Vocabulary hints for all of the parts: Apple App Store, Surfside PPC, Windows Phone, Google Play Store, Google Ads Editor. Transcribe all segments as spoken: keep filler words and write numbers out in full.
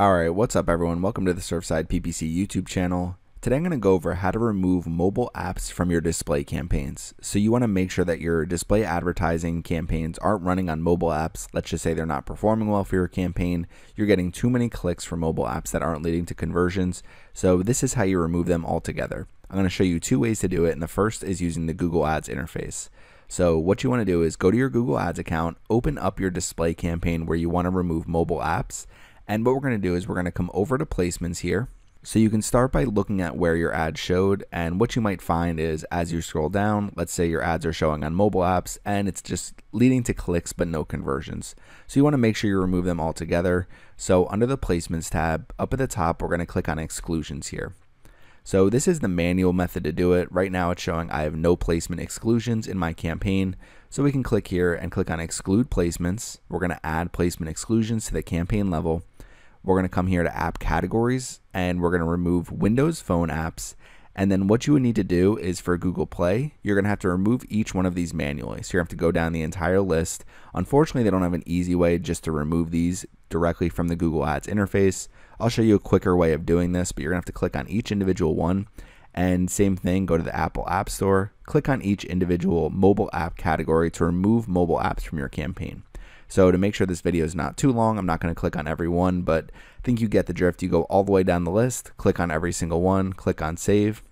Alright, what's up everyone? Welcome to the Surfside P P C YouTube channel. Today I'm going to go over how to remove mobile apps from your display campaigns. So you want to make sure that your display advertising campaigns aren't running on mobile apps. Let's just say they're not performing well for your campaign. You're getting too many clicks from mobile apps that aren't leading to conversions. So this is how you remove them altogether. I'm going to show you two ways to do it, and the first is using the Google Ads interface. So what you want to do is go to your Google Ads account, open up your display campaign where you want to remove mobile apps. And what we're going to do is we're going to come over to placements here. So you can start by looking at where your ad showed, and what you might find is as you scroll down, let's say your ads are showing on mobile apps and it's just leading to clicks but no conversions. So you want to make sure you remove them altogether. So under the placements tab up at the top, we're going to click on exclusions here. So this is the manual method to do it. Right now it's showing I have no placement exclusions in my campaign. So we can click here and click on exclude placements. We're going to add placement exclusions to the campaign level. We're going to come here to app categories, and we're going to remove Windows Phone apps. And then what you would need to do is for Google Play, you're going to have to remove each one of these manually. So you have to go down the entire list. Unfortunately, they don't have an easy way just to remove these directly from the Google Ads interface. I'll show you a quicker way of doing this, but you're going to have to click on each individual one. And same thing, go to the Apple App Store, click on each individual mobile app category to remove mobile apps from your campaign. So to make sure this video is not too long, I'm not going to click on every one, but I think you get the drift. You go all the way down the list, click on every single one, click on save,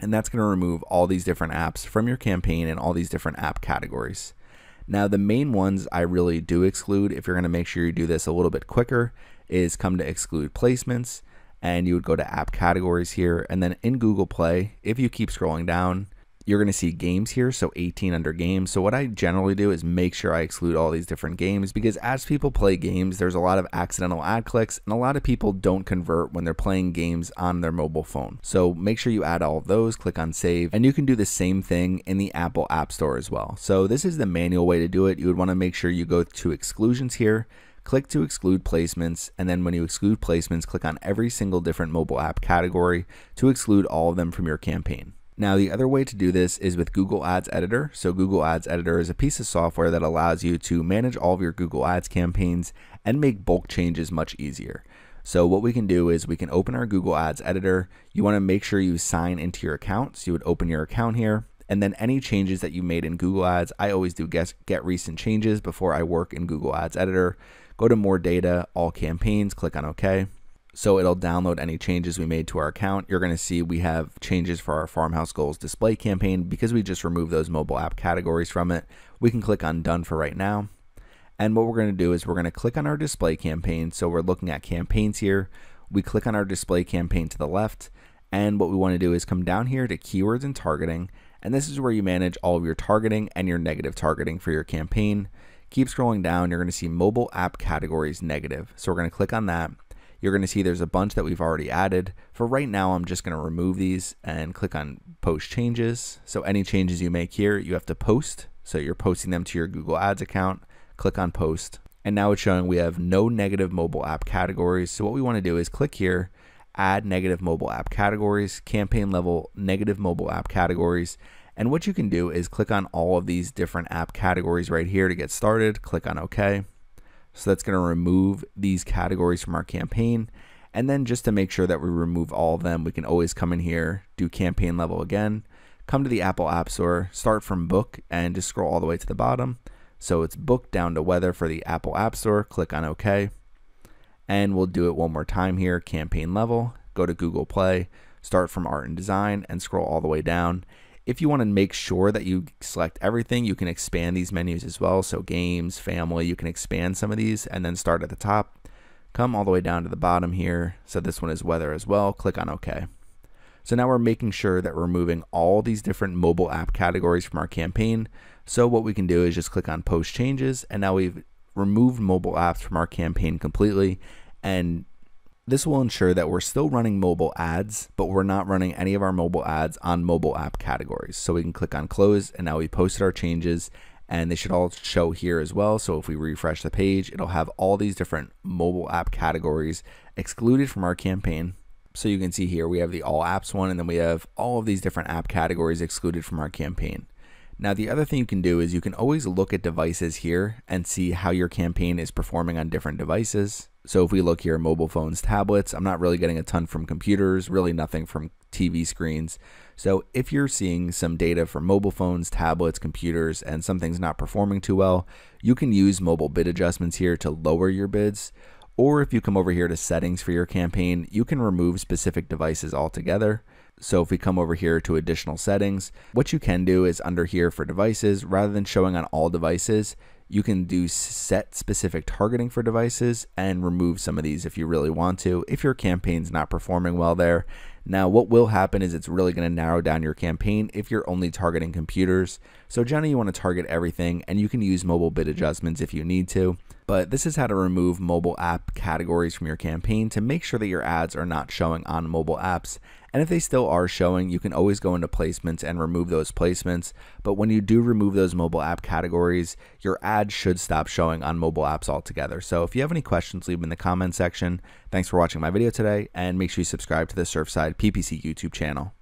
and that's going to remove all these different apps from your campaign and all these different app categories. Now the main ones I really do exclude, if you're going to make sure you do this a little bit quicker, is come to exclude placements, and you would go to app categories here, and then in Google Play, if you keep scrolling down, you're going to see games here, so eighteen under games. So what I generally do is make sure I exclude all these different games, because as people play games, there's a lot of accidental ad clicks, and a lot of people don't convert when they're playing games on their mobile phone. So make sure you add all of those, click on save, and you can do the same thing in the Apple App Store as well. So this is the manual way to do it. You would want to make sure you go to exclusions here, click to exclude placements, and then when you exclude placements, click on every single different mobile app category to exclude all of them from your campaign. Now the other way to do this is with Google Ads Editor. So Google Ads Editor is a piece of software that allows you to manage all of your Google Ads campaigns and make bulk changes much easier. So what we can do is we can open our Google Ads Editor. You want to make sure you sign into your account. So you would open your account here, and then any changes that you made in Google Ads. I always do get, get recent changes before I work in Google Ads Editor. Go to more data, all campaigns, click on OK. So it'll download any changes we made to our account. You're going to see we have changes for our Farmhouse Goals display campaign because we just removed those mobile app categories from it. We can click on done for right now. And what we're going to do is we're going to click on our display campaign. So we're looking at campaigns here. We click on our display campaign to the left. And what we want to do is come down here to keywords and targeting. And this is where you manage all of your targeting and your negative targeting for your campaign. Keep scrolling down. You're going to see mobile app categories negative. So we're going to click on that. You're going to see there's a bunch that we've already added. For right now, I'm just going to remove these and click on post changes. So any changes you make here, you have to post. So you're posting them to your Google Ads account. Click on post. And now it's showing we have no negative mobile app categories. So what we want to do is click here, add negative mobile app categories, campaign level, negative mobile app categories. And what you can do is click on all of these different app categories right here to get started. Click on OK. So that's going to remove these categories from our campaign. And then just to make sure that we remove all of them, we can always come in here, do campaign level again, come to the Apple App Store, start from book, and just scroll all the way to the bottom. So it's book down to weather for the Apple App Store. Click on OK. And we'll do it one more time here, campaign level, go to Google Play, start from art and design, and scroll all the way down. If you want to make sure that you select everything, you can expand these menus as well. So games, family, you can expand some of these and then start at the top, come all the way down to the bottom here. So this one is weather as well. Click on OK. So now we're making sure that we're removing all these different mobile app categories from our campaign. So what we can do is just click on post changes. And now we've removed mobile apps from our campaign completely. And this will ensure that we're still running mobile ads, but we're not running any of our mobile ads on mobile app categories. So we can click on close, and now we posted our changes, and they should all show here as well. So if we refresh the page, it'll have all these different mobile app categories excluded from our campaign. So you can see here, we have the all apps one, and then we have all of these different app categories excluded from our campaign. Now, the other thing you can do is you can always look at devices here and see how your campaign is performing on different devices. So if we look here, mobile phones, tablets, I'm not really getting a ton from computers, really nothing from T V screens. So if you're seeing some data from mobile phones, tablets, computers, and something's not performing too well, you can use mobile bid adjustments here to lower your bids. Or if you come over here to settings for your campaign, you can remove specific devices altogether. So if we come over here to additional settings, what you can do is under here for devices, rather than showing on all devices, you can do set specific targeting for devices and remove some of these if you really want to, if your campaign's not performing well there. Now, what will happen is it's really going to narrow down your campaign if you're only targeting computers. So generally you want to target everything, and you can use mobile bid adjustments if you need to. But this is how to remove mobile app categories from your campaign to make sure that your ads are not showing on mobile apps. And if they still are showing, you can always go into placements and remove those placements. But when you do remove those mobile app categories, your ads should stop showing on mobile apps altogether. So if you have any questions, leave them in the comment section. Thanks for watching my video today, and make sure you subscribe to the Surfside P P C YouTube channel.